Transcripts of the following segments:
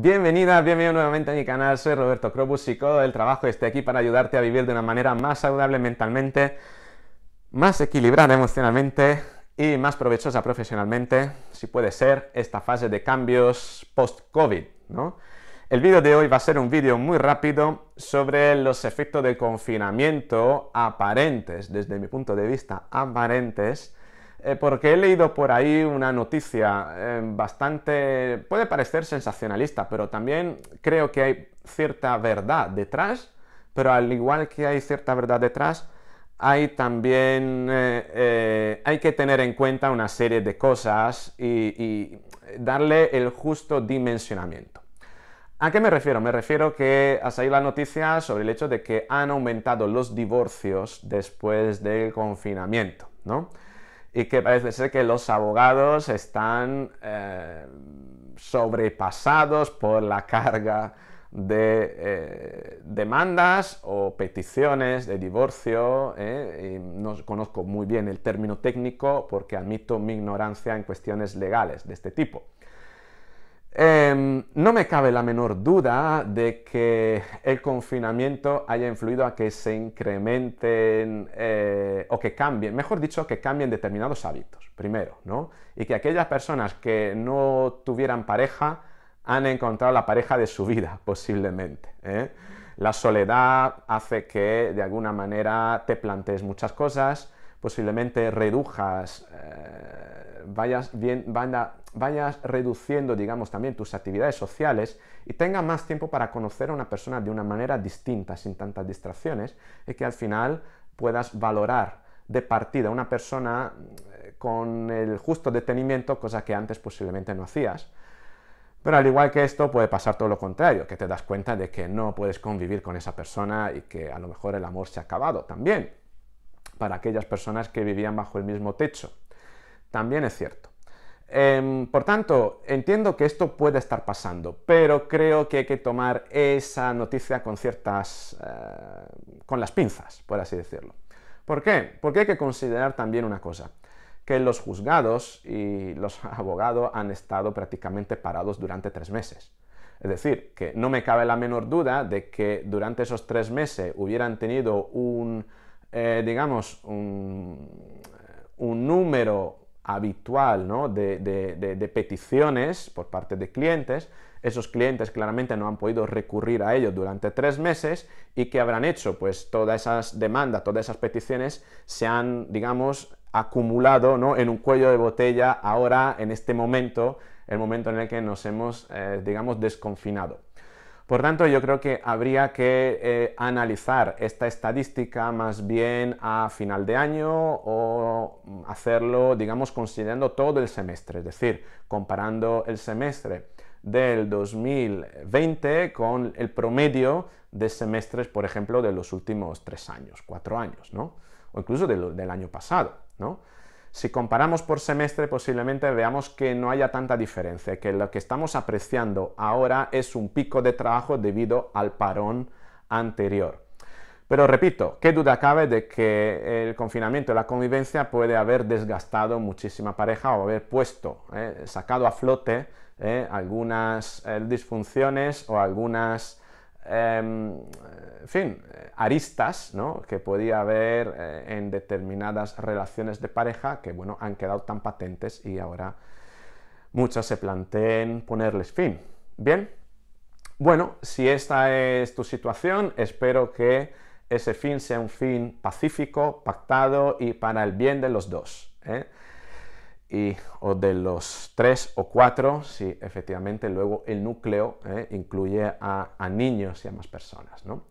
Bienvenida, bienvenido nuevamente a mi canal. Soy Roberto Crobu, psicólogo del trabajo, y estoy aquí para ayudarte a vivir de una manera más saludable mentalmente, más equilibrada emocionalmente y más provechosa profesionalmente, si puede ser, esta fase de cambios post-COVID, ¿no? El vídeo de hoy va a ser un vídeo muy rápido sobre los efectos del confinamiento aparentes, desde mi punto de vista, aparentes, porque he leído por ahí una noticia bastante... puede parecer sensacionalista, pero también creo que hay cierta verdad detrás, pero al igual que hay cierta verdad detrás, hay también... hay que tener en cuenta una serie de cosas y darle el justo dimensionamiento. ¿A qué me refiero? Me refiero que ha salido la noticia sobre el hecho de que han aumentado los divorcios después del confinamiento, ¿no? Y que parece ser que los abogados están sobrepasados por la carga de demandas o peticiones de divorcio, y no conozco muy bien el término técnico porque admito mi ignorancia en cuestiones legales de este tipo. No me cabe la menor duda de que el confinamiento haya influido a que se incrementen o que cambien, mejor dicho, que cambien determinados hábitos, primero, ¿no? Y que aquellas personas que no tuvieran pareja han encontrado la pareja de su vida, posiblemente, ¿eh? La soledad hace que, de alguna manera, te plantees muchas cosas, posiblemente redujas... vayas reduciendo, digamos, también tus actividades sociales y tengas más tiempo para conocer a una persona de una manera distinta, sin tantas distracciones, y que al final puedas valorar de partida a una persona con el justo detenimiento, cosa que antes posiblemente no hacías. Pero al igual que esto puede pasar todo lo contrario, que te das cuenta de que no puedes convivir con esa persona y que a lo mejor el amor se ha acabado también, para aquellas personas que vivían bajo el mismo techo. También es cierto. Por tanto, entiendo que esto puede estar pasando, pero creo que hay que tomar esa noticia con ciertas... con las pinzas, por así decirlo. ¿Por qué? Porque hay que considerar también una cosa, que los juzgados y los abogados han estado prácticamente parados durante 3 meses. Es decir, que no me cabe la menor duda de que durante esos 3 meses hubieran tenido un... digamos, un número habitual, ¿no?, de peticiones por parte de clientes. Esos clientes claramente no han podido recurrir a ellos durante 3 meses y que habrán hecho, pues todas esas demandas, todas esas peticiones se han, digamos, acumulado, ¿no?, en un cuello de botella ahora, en este momento, el momento en el que nos hemos, digamos, desconfinado. Por tanto, yo creo que habría que analizar esta estadística más bien a final de año o hacerlo, digamos, considerando todo el semestre, es decir, comparando el semestre del 2020 con el promedio de semestres, por ejemplo, de los últimos 3 años, 4 años, ¿no? O incluso del año pasado, ¿no? Si comparamos por semestre, posiblemente veamos que no haya tanta diferencia, que lo que estamos apreciando ahora es un pico de trabajo debido al parón anterior. Pero repito, qué duda cabe de que el confinamiento y la convivencia puede haber desgastado muchísima pareja o haber puesto, sacado a flote algunas disfunciones o algunas... en fin, aristas, ¿no?, que podía haber en determinadas relaciones de pareja que, bueno, han quedado tan patentes y ahora muchas se planteen ponerles fin. Bien, bueno, si esta es tu situación, espero que ese fin sea un fin pacífico, pactado y para el bien de los dos, ¿eh? O de los 3 o 4, si efectivamente luego el núcleo incluye a niños y a más personas, ¿no?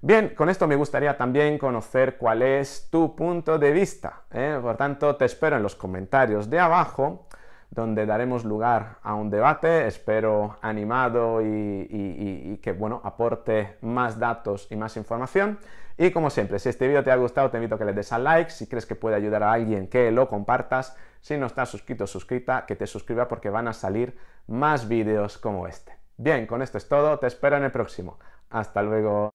Bien, con esto me gustaría también conocer cuál es tu punto de vista, ¿eh? Por tanto, te espero en los comentarios de abajo, donde daremos lugar a un debate, espero animado y que, bueno, aporte más datos y más información. Y como siempre, si este vídeo te ha gustado, te invito a que le des al like, si crees que puede ayudar a alguien, que lo compartas. Si no estás suscrito o suscrita, que te suscriba porque van a salir más vídeos como este. Bien, con esto es todo, te espero en el próximo. Hasta luego.